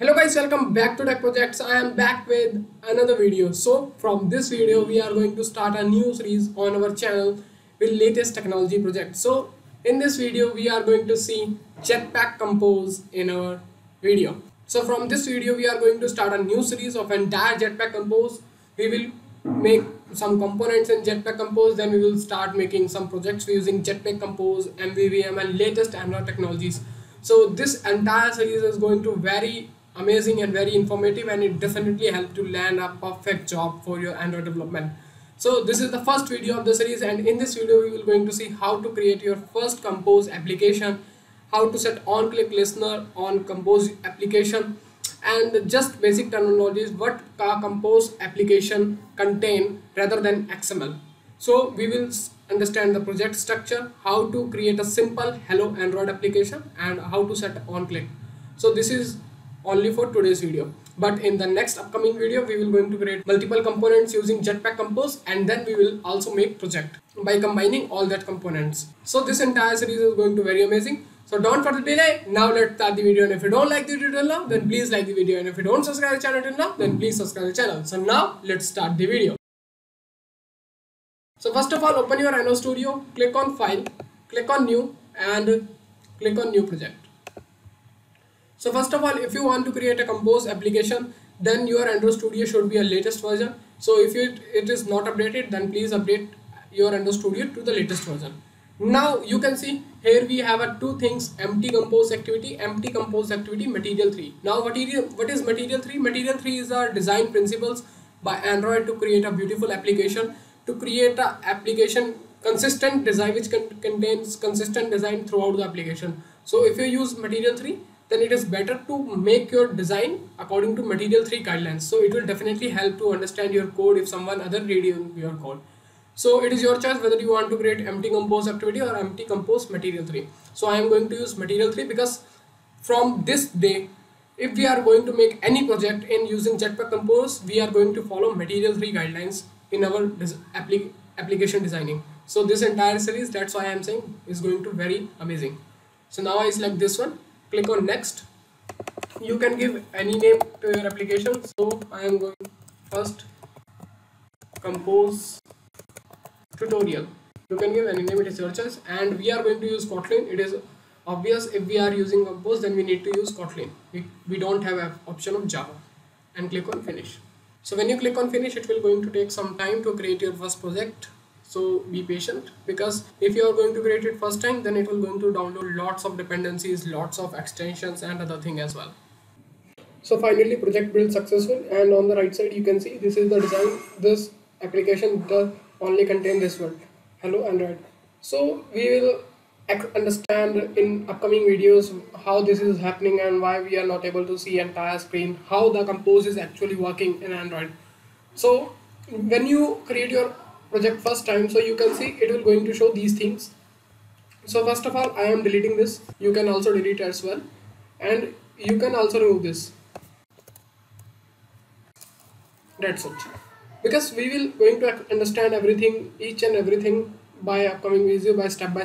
Hello guys, welcome back to Tech Projects. I am back with another video. So from this video we are going to start a new series on our channel with latest technology projects. So in this video we are going to see Jetpack Compose in our video. So from this video we are going to start a new series of entire Jetpack Compose. We will make some components in Jetpack Compose, then we will start making some projects using Jetpack Compose, MVVM and latest Android technologies. So this entire series is going to vary amazing and very informative, and it definitely helps to land a perfect job for your Android development. So this is the first video of the series, and in this video we will going to see how to create your first Compose application, how to set on-click listener on Compose application, and just basic terminologies what a Compose application contain rather than XML. So we will understand the project structure, how to create a simple Hello Android application and how to set on-click. So this is only for today's video, but in the next upcoming video we will going to create multiple components using Jetpack Compose, and then we will also make project by combining all that components. So this entire series is going to very amazing, so don't further delay. Now let's start the video, and if you don't like the video till now, then please like the video, and if you don't subscribe the channel till now, then please subscribe the channel. So now let's start the video. So first of all, open your Android Studio, click on File, click on New and click on New Project. So first of all, if you want to create a Compose application, then your Android Studio should be a latest version. So if it is not updated, then please update your Android Studio to the latest version. Now you can see here we have two things: empty Compose activity, Material 3. Now what is Material 3? Material 3 is our design principles by Android to create a beautiful application, to create an application consistent design which contains consistent design throughout the application. So if you use Material 3, then it is better to make your design according to Material 3 guidelines. So it will definitely help to understand your code if someone other reading your code. So it is your choice whether you want to create empty Compose activity or empty Compose Material 3. So I am going to use Material 3 because from this day, if we are going to make any project in using Jetpack Compose, we are going to follow Material 3 guidelines in our application designing. So this entire series, that's why I am saying, is going to very amazing. So now I select this one. Click on Next. You can give any name to your application. So I am going first Compose tutorial. You can give any name, it is your choice. And we are going to use Kotlin. It is obvious, if we are using Compose, then we need to use Kotlin. We don't have an option of Java. And click on Finish. So when you click on Finish, it will going to take some time to create your first project. So be patient, because if you are going to create it first time, then it will going to download lots of dependencies, lots of extensions and other thing as well. So finally project build successful, and on the right side you can see this is the design. This application only contain this word Hello Android. So we will understand in upcoming videos how this is happening and why we are not able to see entire screen, how the Compose is actually working in Android. So when you create your project first time, so you can see it will going to show these things. So first of all, I am deleting this. You can also delete as well, and you can also remove this. That's it, because we will going to understand everything, each and everything by upcoming video by step.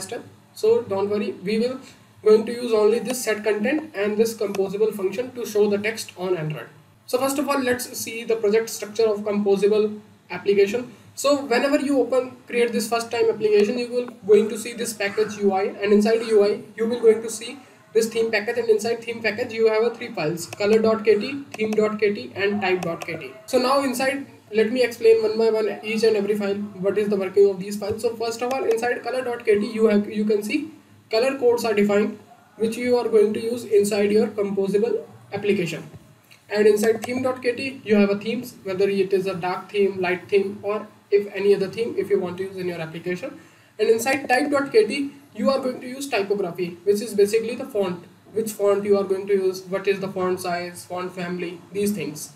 So don't worry, we will going to use only this set content and this composable function to show the text on Android. So first of all, let's see the project structure of composable application. So whenever you create this first time application, you will going to see this package UI, and inside UI you will going to see this theme package, and inside theme package you have three files: color.kt, theme.kt and type.kt. So now inside, let me explain one by one each and every file, what is the working of these files. So first of all, inside color.kt you can see color codes are defined, which you are going to use inside your composable application. And inside theme.kt you have themes, whether it is a dark theme, light theme or if any other theme if you want to use in your application. And inside type.kt you are going to use typography, which is basically the font, which font you are going to use, what is the font size, font family, these things.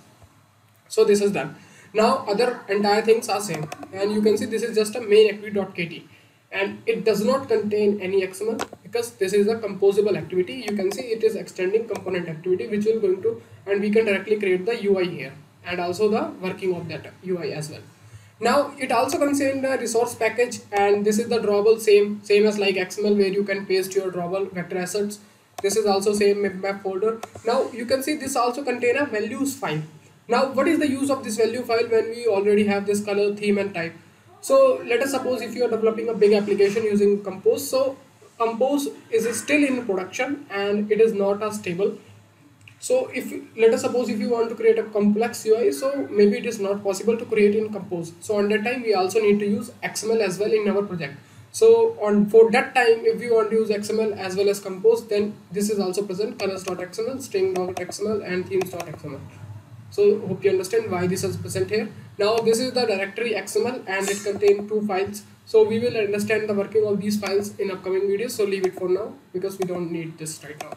So this is done. Now other entire things are same, and you can see this is just a main activity.kt, and it does not contain any XML because this is a composable activity. You can see it is extending component activity, which will going to, and we can directly create the UI here and also the working of that UI as well. Now it also contains the resource package, and this is the drawable, same as like XML, where you can paste your drawable vector assets This is also same map folder. Now you can see this also contain a values file. Now what is the use of this value file when we already have this color, theme and type? So let us suppose if you are developing a big application using Compose. So Compose is still in production and it is not as stable. So if let us suppose if you want to create a complex UI, so maybe it is not possible to create in Compose. So on that time we also need to use XML as well in our project. So on for that time if we want to use XML as well as Compose, then this is also present: colors.xml, string.xml and themes.xml. So hope you understand why this is present here. Now this is the directory XML and it contains two files. So we will understand the working of these files in upcoming videos. So leave it for now because we don't need this right now.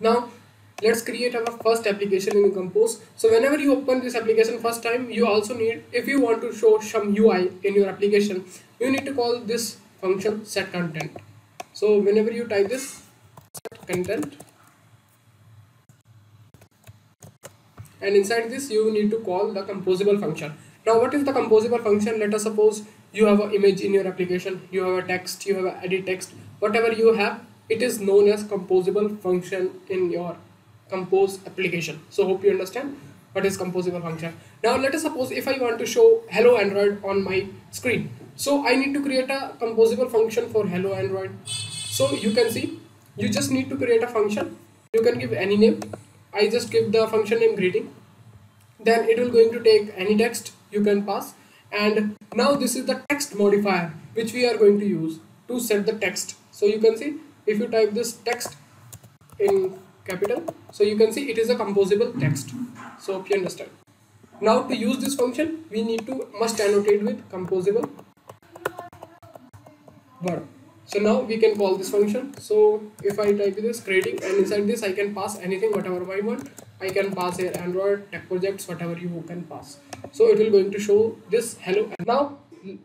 Now let's create our first application in Compose. So whenever you open this application first time, you also need, if you want to show some UI in your application, you need to call this function set content. So whenever you type this set content, and inside this you need to call the composable function. Now what is the composable function? Let us suppose you have an image in your application, you have a text, you have an edit text, whatever you have, it is known as composable function in your Compose application. So hope you understand what is composable function. Now let us suppose if I want to show hello Android on my screen, so I need to create a composable function for hello Android. So you can see you just need to create a function. You can give any name. I just give the function name greeting, then it will going to take any text you can pass. And now this is the text modifier which we are going to use to set the text. So you can see if you type this text in capital, so you can see it is a composable text. So hope you understand. Now to use this function we need to must annotate with composable word. So now we can call this function. So if I type this grading, and inside this I can pass anything whatever I want. I can pass here Android, Tech Projects, whatever you can pass. So it will going to show this hello. And now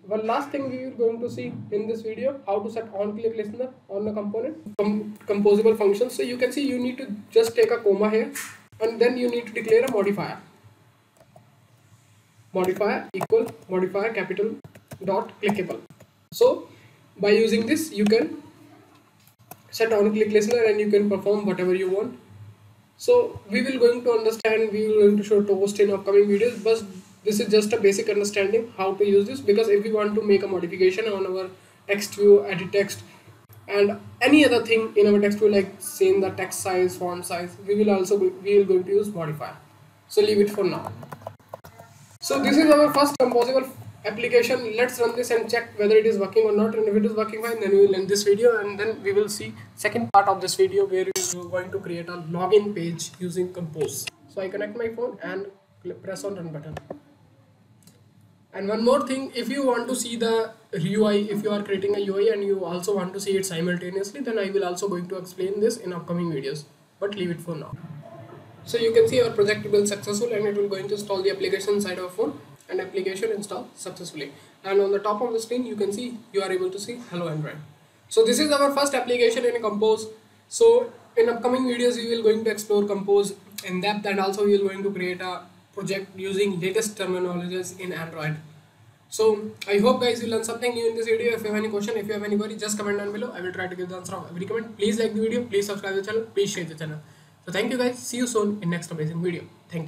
one last thing we are going to see in this video, how to set on click listener on the component composable function. So you can see you need to just take a comma here and then you need to declare a modifier. Modifier equal modifier capital dot clickable. So by using this you can set on click listener and you can perform whatever you want. So we will going to understand, we will going to show toast in upcoming videos, but this is just a basic understanding how to use this, because if we want to make a modification on our text view, edit text and any other thing in our text view, like saying the text size, font size, we will going to use modifier. So leave it for now. So this is our first composable application. Let's run this and check whether it is working or not, and if it is working fine, then we will end this video and then we will see second part of this video where we are going to create a login page using Compose. So I connect my phone and press on run button. And one more thing, if you want to see the UI, if you are creating a UI and you also want to see it simultaneously, then I will also going to explain this in upcoming videos, but leave it for now. So you can see our project will successful and it will going to install the application inside our phone, and application install successfully. And on the top of the screen you can see you are able to see hello Android. So this is our first application in Compose. So in upcoming videos we will going to explore Compose in depth, and also we will going to create a project using latest terminologies in Android. So I hope guys you learned something new in this video. If you have any question, if you have any query, just comment down below. I will try to give the answer of every comment. Please like the video, please subscribe the channel, please share the channel. So thank you guys, see you soon in next amazing video. Thank you.